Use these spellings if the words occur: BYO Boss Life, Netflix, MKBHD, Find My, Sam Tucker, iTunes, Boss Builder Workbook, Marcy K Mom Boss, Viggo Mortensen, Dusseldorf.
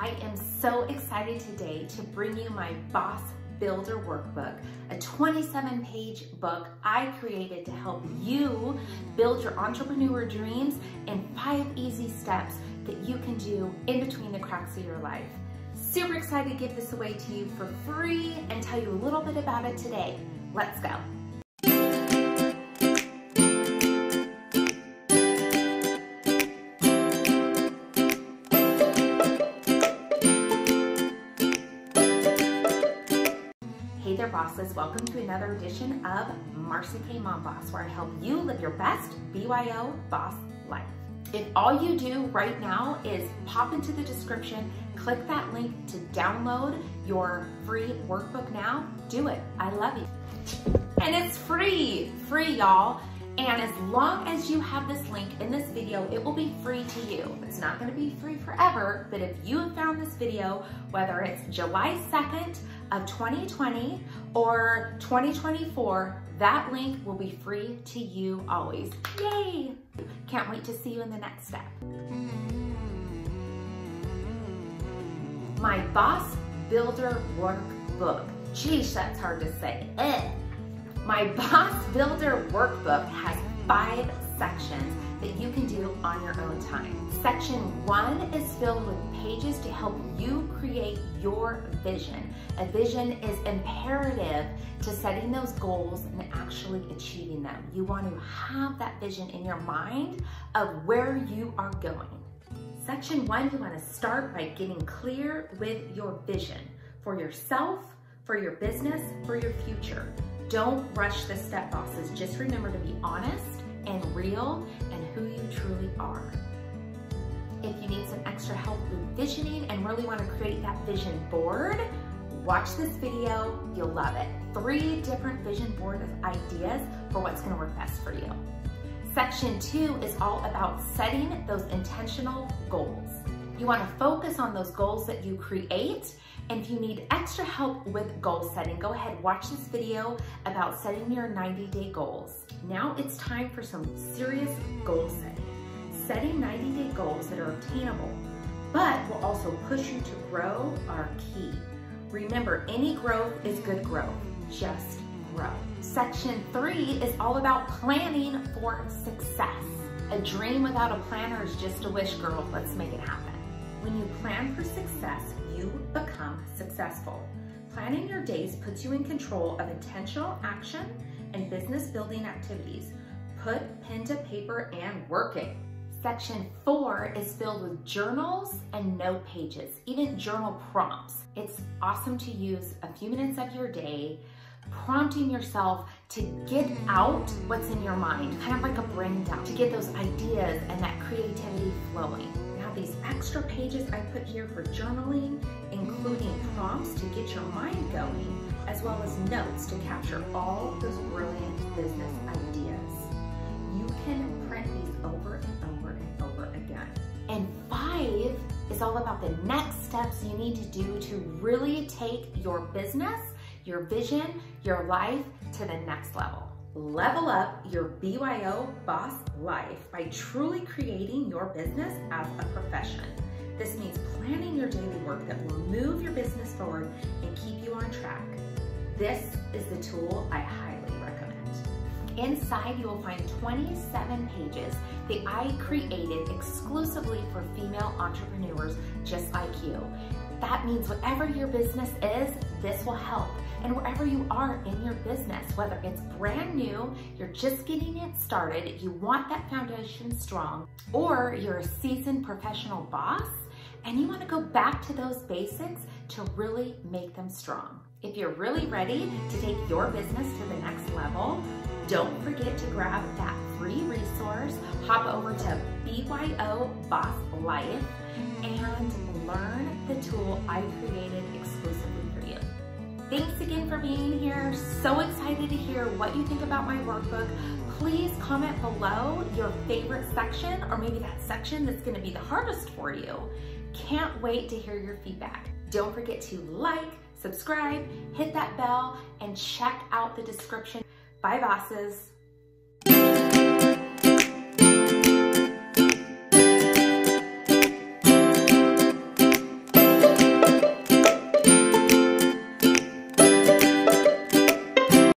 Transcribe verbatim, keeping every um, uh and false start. I am so excited today to bring you my Boss Builder Workbook, a twenty-seven page book I created to help you build your entrepreneur dreams in five easy steps that you can do in between the cracks of your life. Super excited to give this away to you for free and tell you a little bit about it today. Let's go. Bosses, welcome to another edition of Marcy K Mom Boss, where I help you live your best B Y O Boss Life. If all you do right now is pop into the description, click that link to download your free workbook now, do it. I love you. And it's free, free y'all. And as long as you have this link in this video, it will be free to you. It's not going to be free forever, but if you have found this video, whether it's July second of twenty twenty or twenty twenty-four, that link will be free to you always. Yay! Can't wait to see you in the next step. My Boss Builder Workbook. Geez, that's hard to say. Eh. My Boss Builder Workbook has five sections that you can do on your own time. Section one is filled with pages to help you create your vision. A vision is imperative to setting those goals and actually achieving them. You want to have that vision in your mind of where you are going. Section one, you want to start by getting clear with your vision for yourself, for your business, for your future. Don't rush this step, bosses. Just remember to be honest and real and who you truly are. If you need some extra help with visioning and really want to create that vision board, watch this video, you'll love it. Three different vision board ideas for what's going to work best for you. Section two is all about setting those intentional goals. You want to focus on those goals that you create. And if you need extra help with goal setting, go ahead, watch this video about setting your ninety day goals. Now it's time for some serious goal setting. Setting ninety day goals that are obtainable, but will also push you to grow are key. Remember, any growth is good growth. Just grow. Section three is all about planning for success. A dream without a planner is just a wish, girl. Let's make it happen. When you plan for success, you become successful. Planning your days puts you in control of intentional action and business building activities. Put pen to paper and work it. Section four is filled with journals and note pages, even journal prompts. It's awesome to use a few minutes of your day, prompting yourself to get out what's in your mind, kind of like a brain dump, to get those ideas and that creativity flowing. These extra pages I put here for journaling, including prompts to get your mind going, as well as notes to capture all those brilliant business ideas. You can print these over and over and over again. And five is all about the next steps you need to do to really take your business, your vision, your life to the next level. Level up your B Y O Boss Life by truly creating your business as a profession. This means planning your daily work that will move your business forward and keep you on track. This is the tool I highly recommend. Inside, you will find twenty-seven pages that I created exclusively for female entrepreneurs just like you. That means whatever your business is, this will help. And wherever you are in your business, whether it's brand new, you're just getting it started, you want that foundation strong, or you're a seasoned professional boss and you want to go back to those basics to really make them strong. If you're really ready to take your business to the next level, don't forget to grab that free resource. Hop over to B Y O Boss Life and learn the tool I created exclusively for you. Thanks again for being here. So excited to hear what you think about my workbook. Please comment below your favorite section, or maybe that section that's going to be the hardest for you. Can't wait to hear your feedback. Don't forget to like, subscribe, hit that bell, and check out the description. Bye, bosses.